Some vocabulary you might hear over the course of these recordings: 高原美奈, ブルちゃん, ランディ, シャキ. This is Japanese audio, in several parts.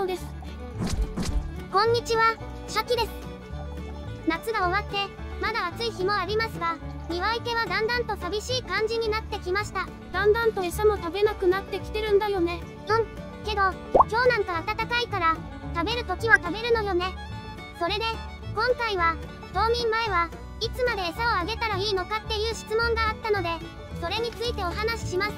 そうです。こんにちは、シャキです。夏が終わってまだ暑い日もありますが、庭池はだんだんと寂しい感じになってきました。だんだんと餌も食べなくなってきてるんだよね。うん、けど今日なんか暖かいから食べる時は食べるのよね。それで今回は冬眠前はいつまで餌をあげたらいいのかっていう質問があったので、それについてお話しします。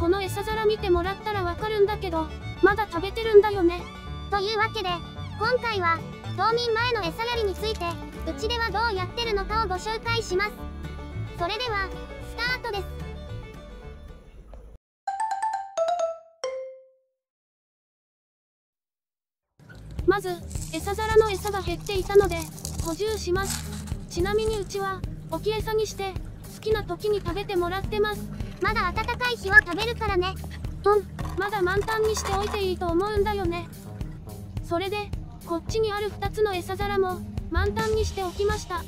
この餌皿見てもらったらわかるんだけど、まだ食べてるんだよね。というわけで今回は冬眠前の餌やりについてうちではどうやってるのかをご紹介します。それではスタートです。まず餌皿の餌が減っていたので補充します。ちなみにうちは置き餌にして好きな時に食べてもらってます。まだ暖かい日は食べるからね。うん、まだ満タンにしておいていいと思うんだよね。それでこっちにある2つの餌皿も満タンにしておきました。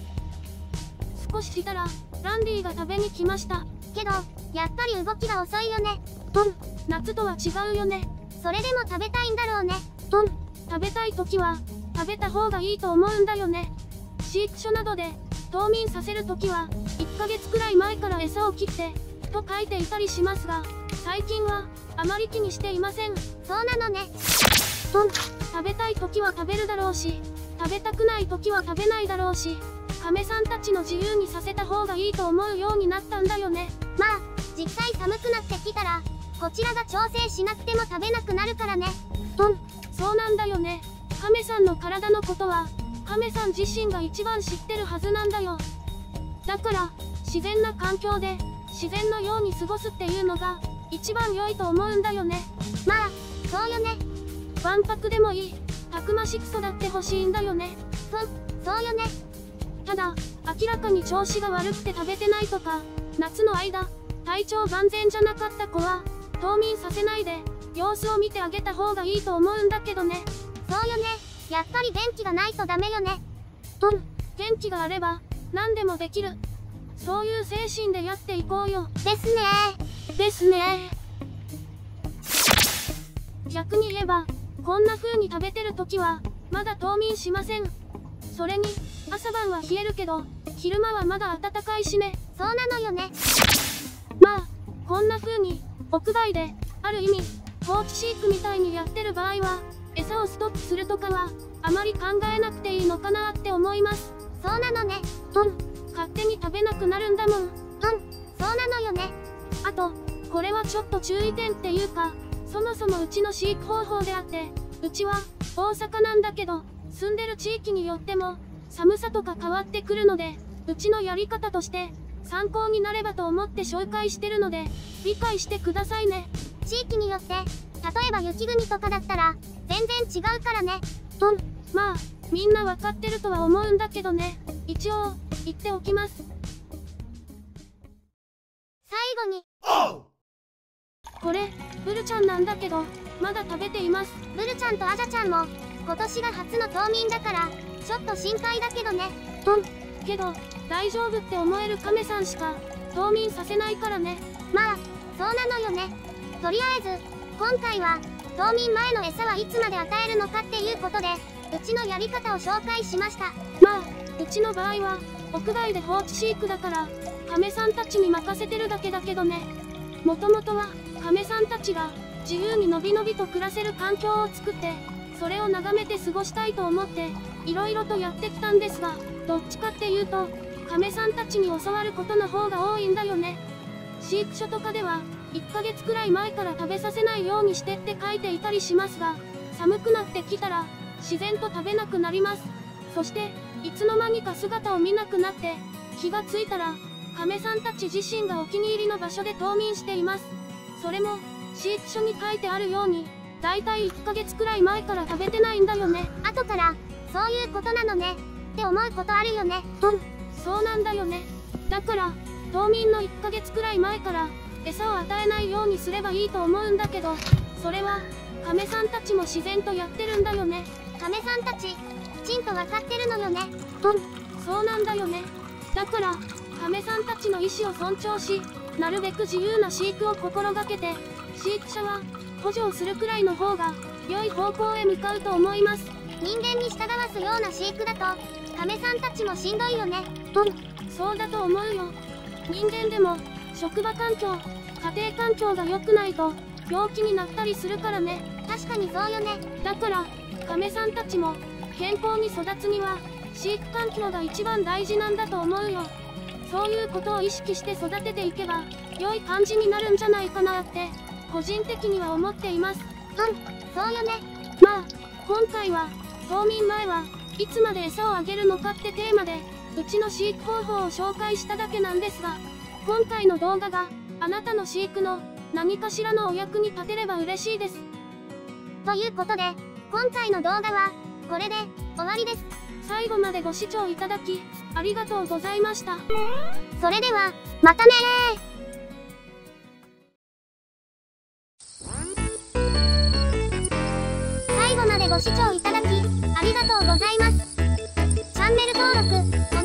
少ししたらランディが食べに来ました。けどやっぱり動きが遅いよね。うん、夏とは違うよね。それでも食べたいんだろうね。うん、食べたい時は食べた方がいいと思うんだよね。飼育所などで冬眠させる時は1ヶ月くらい前から餌を切ってと書いていたりしますが、最近はあまり気にしていません。そうなのね。食べたい時は食べるだろうし、食べたくない時は食べないだろうし、亀さんたちの自由にさせた方がいいと思うようになったんだよね。まあ実際寒くなってきたらこちらが調整しなくても食べなくなるからね。そうなんだよね。亀さんの体のことは亀さん自身が一番知ってるはずなんだよ。だから自然な環境で自然のように過ごすっていうのが一番良いと思うんだよね。まあそうよね。わんぱくでもいい、たくましく育ってほしいんだよね。そうよね。ただ明らかに調子が悪くて食べてないとか、夏の間体調万全じゃなかった子は冬眠させないで様子を見てあげた方がいいと思うんだけどね。そうよね。やっぱり元気がないとダメよね。うん、元気があれば何でもできる、そういう精神でやっていこうよ。ですねー。ですねー。逆に言えばこんな風に食べてる時はまだ冬眠しません。それに朝晩は冷えるけど昼間はまだ暖かいしね。そうなのよね。まあこんな風に屋外である意味放置飼育みたいにやってる場合は餌をストップするとかはあまり考えなくていいのかなって思います。そうなのね。勝手に食べなくなるんだもん。そうなのよね。あとこれはちょっと注意点っていうか、そもそもうちの飼育方法であって、うちは大阪なんだけど住んでる地域によっても寒さとか変わってくるので、うちのやり方として参考になればと思って紹介してるので理解してくださいね。地域によって例えば雪国とかだったら全然違うからね。まあみんな分かってるとは思うんだけどね、一応言っておきます。最後にこれブルちゃんなんだけどまだ食べています。ブルちゃんとアジャちゃんも今年が初の冬眠だからちょっと心配だけどね。けど大丈夫って思えるカメさんしか冬眠させないからね。まあそうなのよね。とりあえず今回は冬眠前の餌はいつまで与えるのかっていうことでうちのやり方を紹介しました。まあうちの場合は屋外で放置飼育だから亀さんたちに任せてるだけだけどね。もともとは亀さんたちが自由にのびのびと暮らせる環境を作って、それを眺めて過ごしたいと思っていろいろとやってきたんですが、どっちかっていうと亀さんたちに教わることの方が多いんだよね。飼育所とかでは1ヶ月くらい前から食べさせないようにしてって書いていたりしますが、寒くなってきたら自然と食べなくなります。そしていつの間にか姿を見なくなって、気がついたら亀さんたち自身がお気に入りの場所で冬眠しています。それも飼育所に書いてあるようにだいたい1ヶ月くらい前から食べてないんだよね。後からそういうことなのねって思うことあるよね。そうなんだよね。だから冬眠の1ヶ月くらい前から餌を与えないようにすればいいと思うんだけど、それは亀さんたちも自然とやってるんだよね。亀さんたちきちんと分かってるのよね。そうなんだよね。だから亀さんたちの意思を尊重し、なるべく自由な飼育を心がけて飼育者は補助をするくらいの方が良い方向へ向かうと思います。人間に従わすような飼育だと亀さんたちもしんどいよね。そうだと思うよ。人間でも職場環境、家庭環境が良くないと病気になったりするからね。確かにそうよね。だから亀さんたちも健康に育つには飼育環境が一番大事なんだと思うよ。そういうことを意識して育てていけば良い感じになるんじゃないかなって個人的には思っています。そうよね。まあ今回は冬眠前はいつまで餌をあげるのかってテーマでうちの飼育方法を紹介しただけなんですが、今回の動画があなたの飼育の何かしらのお役に立てれば嬉しいです。ということで今回の動画はこれで終わりです。最後までご視聴いただきありがとうございました。それではまたねー。最後までご視聴いただきありがとうございます。チャンネル登録